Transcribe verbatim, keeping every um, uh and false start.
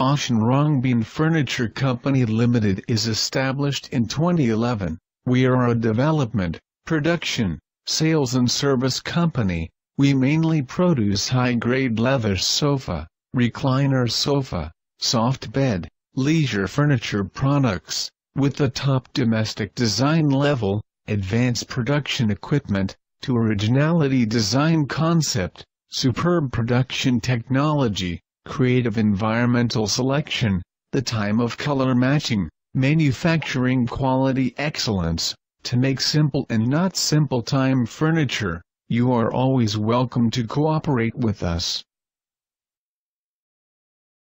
Foshan Rongbin Furniture Company Limited is established in twenty eleven. We are a development, production, sales and service company. We mainly produce high-grade leather sofa, recliner sofa, soft bed, leisure furniture products, with the top domestic design level, advanced production equipment, to originality design concept, superb production technology, creative environmental selection, the time of color matching, manufacturing quality excellence, to make simple and not simple time furniture. You are always welcome to cooperate with us.